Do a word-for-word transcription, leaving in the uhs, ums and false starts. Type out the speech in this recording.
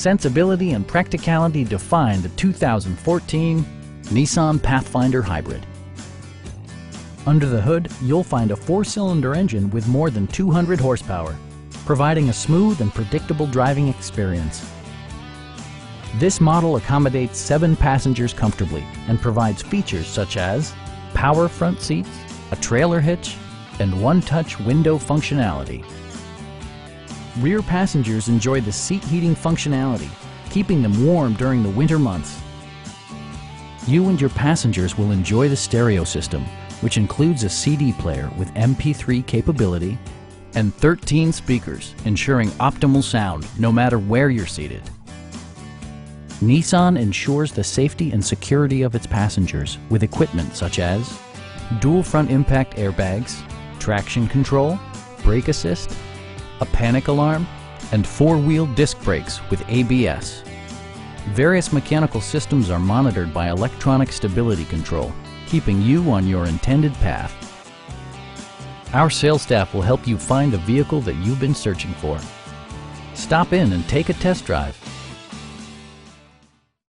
Sensibility and practicality define the two thousand fourteen Nissan Pathfinder Hybrid. Under the hood, you'll find a four-cylinder engine with more than two hundred horsepower, providing a smooth and predictable driving experience. This model accommodates seven passengers comfortably and provides features such as power front seats, a trailer hitch, and one-touch window functionality. Rear passengers enjoy the seat heating functionality, keeping them warm during the winter months. You and your passengers will enjoy the stereo system, which includes a C D player with M P three capability and thirteen speakers, ensuring optimal sound no matter where you're seated. Nissan ensures the safety and security of its passengers with equipment such as dual front impact airbags, traction control, brake assist, a panic alarm, and four-wheel disc brakes with A B S. Various mechanical systems are monitored by electronic stability control, keeping you on your intended path. Our sales staff will help you find the vehicle that you've been searching for. Stop in and take a test drive.